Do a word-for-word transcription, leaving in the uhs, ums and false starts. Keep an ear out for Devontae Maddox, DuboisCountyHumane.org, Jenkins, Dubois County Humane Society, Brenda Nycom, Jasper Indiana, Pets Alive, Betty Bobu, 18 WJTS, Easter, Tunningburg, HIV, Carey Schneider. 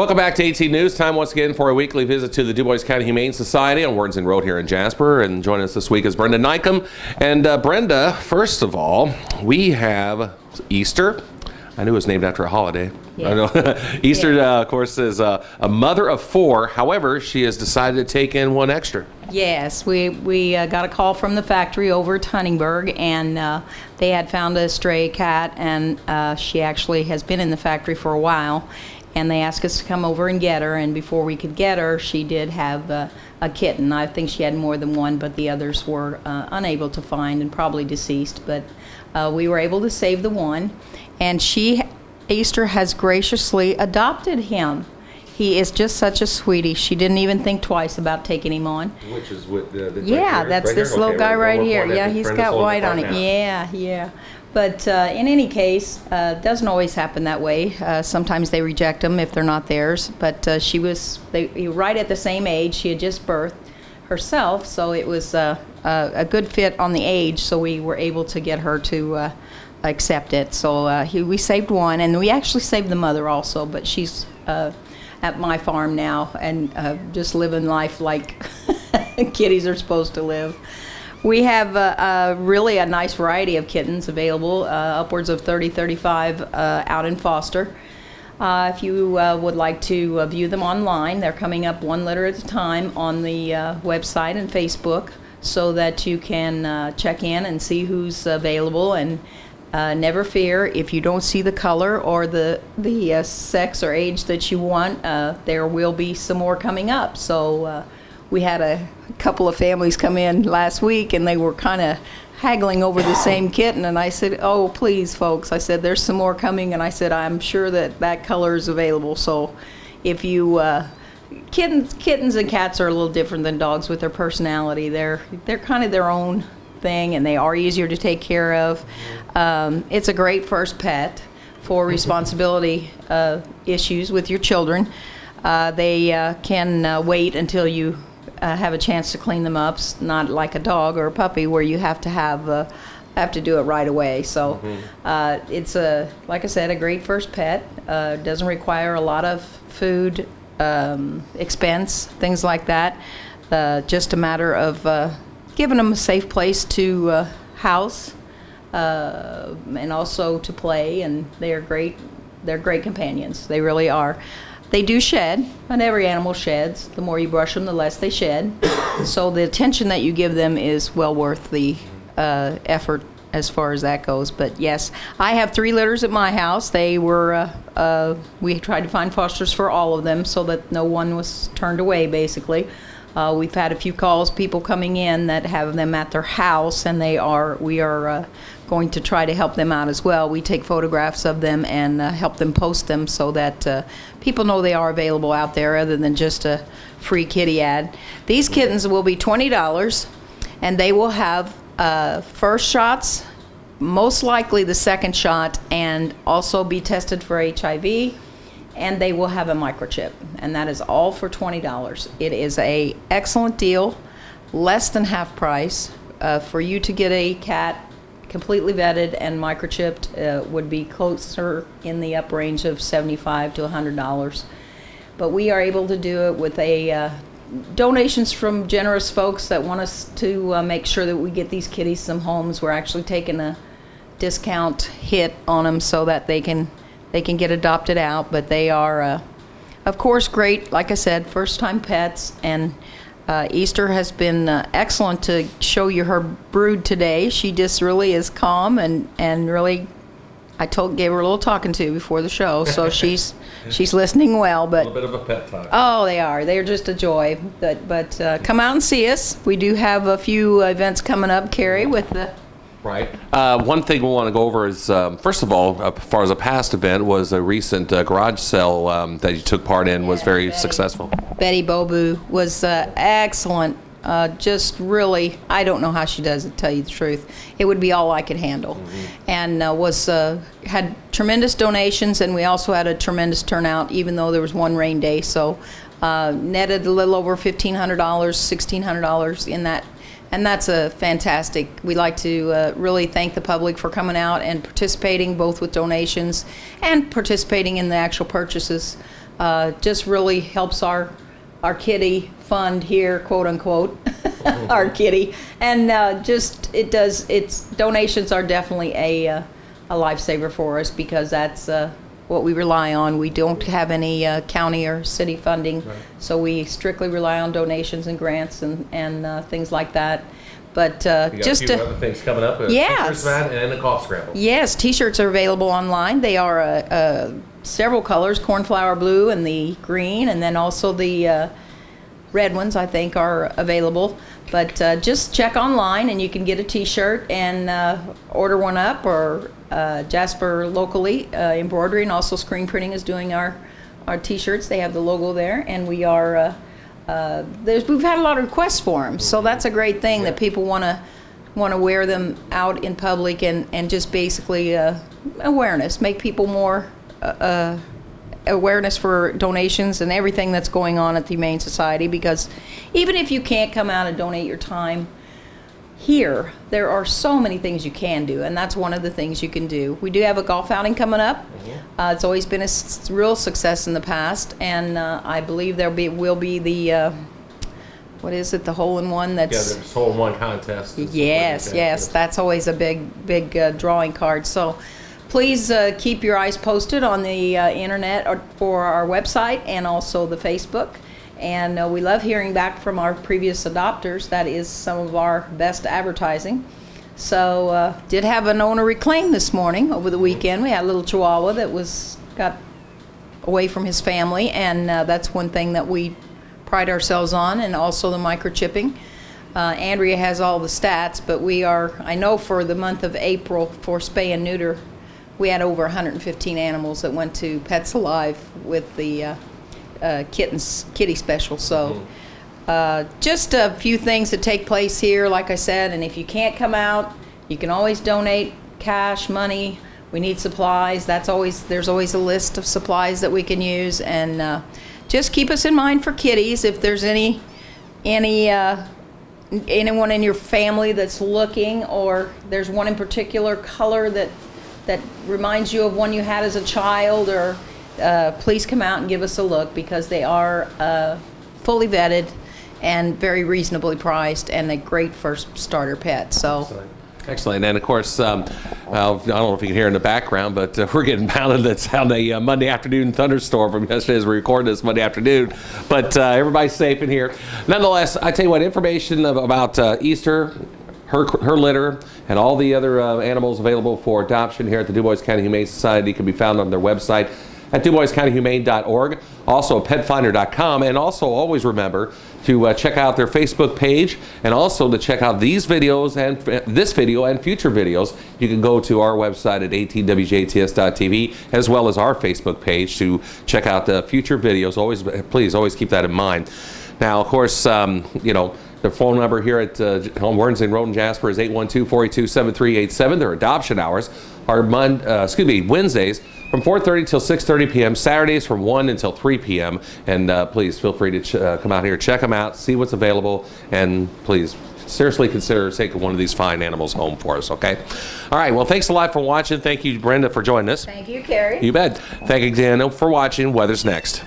Welcome back to eighteen News. Time once again for a weekly visit to the Dubois County Humane Society on Words and Road here in Jasper. And joining us this week is Brenda Nycom. And uh, Brenda, first of all, we have Easter. I knew it was named after a holiday. Yeah. I know. Easter, yeah. uh, of course, is uh, a mother of four. However, she has decided to take in one extra. Yes, we, we uh, got a call from the factory over Tunningburg, and uh, they had found a stray cat, and uh, she actually has been in the factory for a while. And they asked us to come over and get her, and before we could get her, she did have uh, a kitten. I think she had more than one, but the others were uh, unable to find and probably deceased, but uh, we were able to save the one. And she, Easter, has graciously adopted him. He is just such a sweetie. She didn't even think twice about taking him on. Which is what uh, this yeah, right that's right this here? Little okay, guy right here. Yeah, he's got white on it. Yeah, yeah. But uh, in any case, it uh, doesn't always happen that way. Uh, sometimes they reject them if they're not theirs. But uh, she was they, right at the same age. She had just birthed herself, so it was uh, a, a good fit on the age. So we were able to get her to uh, accept it. So uh, he, we saved one, and we actually saved the mother also, but she's uh, at my farm now and uh, just living life like kitties are supposed to live. We have uh, uh, really a nice variety of kittens available, uh, upwards of thirty, thirty-five uh, out in foster. Uh, if you uh, would like to uh, view them online, they're coming up one litter at a time on the uh, website and Facebook, so that you can uh, check in and see who's available. And uh, never fear, if you don't see the color or the, the uh, sex or age that you want, uh, there will be some more coming up. So. Uh, We had a couple of families come in last week, and they were kind of haggling over the same kitten, and I said, oh, please, folks. I said, there's some more coming, and I said, I'm sure that that color is available. So if you, uh, kittens, kittens and cats are a little different than dogs with their personality. They're, they're kind of their own thing, and they are easier to take care of. Um, it's a great first pet for responsibility uh, issues with your children. Uh, they uh, can uh, wait until you Uh, have a chance to clean them up, not like a dog or a puppy where you have to have uh, have to do it right away. So mm-hmm. uh, it's a, like I said, a great first pet. Uh, doesn't require a lot of food, um, expense, things like that. Uh, just a matter of uh, giving them a safe place to uh, house uh, and also to play. And they are great. They're great companions. They really are. They do shed, and every animal sheds. The more you brush them, the less they shed. So the attention that you give them is well worth the uh, effort as far as that goes. But yes, I have three litters at my house. They were, uh, uh, we tried to find fosters for all of them so that no one was turned away, basically. Uh, we've had a few calls, people coming in that have them at their house, and they are, we are uh, going to try to help them out as well. We take photographs of them and uh, help them post them so that uh, people know they are available out there other than just a free kitty ad. These kittens will be twenty dollars, and they will have uh, first shots, most likely the second shot, and also be tested for H I V. And they will have a microchip, and that is all for twenty dollars. It is a excellent deal, less than half price. Uh, for you to get a cat completely vetted and microchipped uh, would be closer in the up range of seventy-five to one hundred dollars. But we are able to do it with a uh, donations from generous folks that want us to uh, make sure that we get these kitties some homes. We're actually taking a discount hit on them so that they can They can get adopted out, but they are, uh, of course, great, like I said, first-time pets. And uh, Easter has been uh, excellent to show you her brood today. She just really is calm and, and really, I told gave her a little talking to before the show, so she's she's listening well. But a little bit of a pet talk. Oh, they are. They're just a joy. But, but uh, come out and see us. We do have a few events coming up, Carrie, with the... Right. Uh, one thing we want to go over is, um, first of all, uh, as far as a past event, was a recent uh, garage sale um, that you took part in. Yeah, was very Betty, successful. Betty Bobu was uh, excellent. Uh, just really, I don't know how she does it, to tell you the truth. It would be all I could handle. Mm-hmm. And uh, was uh, had tremendous donations, and we also had a tremendous turnout, even though there was one rain day. So uh, netted a little over fifteen hundred dollars, sixteen hundred dollars in that. And that's a fantastic. We like to uh, really thank the public for coming out and participating, both with donations and participating in the actual purchases. uh, just really helps our our kitty fund here, quote unquote, our kitty, and uh, just it does. It's donations are definitely a uh, a lifesaver for us, because that's uh, what we rely on. We don't have any uh, county or city funding, right. So we strictly rely on donations and grants and and uh, things like that. But uh, got just a few to, other things coming up. Yes, and a cough scramble. Yes, T-shirts are available online. They are uh, uh, several colors: cornflower blue and the green, and then also the uh, red ones. I think are available. But uh, just check online, and you can get a T-shirt and uh, order one up, or uh, Jasper locally uh, embroidery, and also screen printing is doing our our T-shirts. They have the logo there, and we are. Uh, Uh, there's, we've had a lot of requests for them, so that's a great thing, yeah. That people want to want to wear them out in public, and, and just basically uh, awareness, make people more uh, awareness for donations and everything that's going on at the Humane Society, because even if you can't come out and donate your time here, there are so many things you can do, and that's one of the things you can do. We do have a golf outing coming up. Uh, it's always been a s real success in the past, and uh, I believe there be, will be the, uh, what is it, the hole-in-one that's... Yeah, there's hole-in-one contest. Yes, contest. yes, that's always a big, big uh, drawing card. So please uh, keep your eyes posted on the uh, internet, or for our website and also the Facebook. And uh, we love hearing back from our previous adopters. That is some of our best advertising. So uh, did have an owner reclaim this morning over the weekend. We had a little Chihuahua that was got away from his family, and uh, that's one thing that we pride ourselves on, and also the microchipping. Uh, Andrea has all the stats, but we are, I know for the month of April for spay and neuter, we had over one hundred fifteen animals that went to Pets Alive with the uh, uh, kittens, kitty special. So. Mm-hmm. Uh, just a few things that take place here, like I said, and if you can't come out, you can always donate cash, money. We need supplies. That's always there's always a list of supplies that we can use, and uh, just keep us in mind for kitties. If there's any, any, uh, anyone in your family that's looking, or there's one in particular color that that reminds you of one you had as a child, or uh, please come out and give us a look, because they are uh, fully vetted and very reasonably priced, and a great first starter pet. So. Excellent. Excellent. And of course, um, uh, I don't know if you can hear in the background, but uh, we're getting pounded. That's on a uh, Monday afternoon thunderstorm from yesterday as we record this Monday afternoon. But uh, everybody's safe in here. Nonetheless, I tell you what, information about uh, Easter, her, her litter, and all the other uh, animals available for adoption here at the Dubois County Humane Society can be found on their website at Dubois County Humane dot org, also Pet Finder dot com, and also always remember to uh, check out their Facebook page, and also to check out these videos and f this video and future videos. You can go to our website at eighteen W J T S dot T V, as well as our Facebook page to check out the future videos. Always, please, always keep that in mind. Now, of course, um, you know, the phone number here at uh, Werns and Road in Jasper is eight one two, four eight two, seven three eight seven. Their adoption hours are Mon uh, excuse me, Wednesdays from four thirty till six thirty p m Saturdays from one until three p m And uh, please feel free to ch uh, come out here, check them out, see what's available, and please seriously consider taking one of these fine animals home for us, okay? All right, well, thanks a lot for watching. Thank you, Brenda, for joining us. Thank you, Carrie. You bet. Thank you, Daniel, for watching. Weather's next.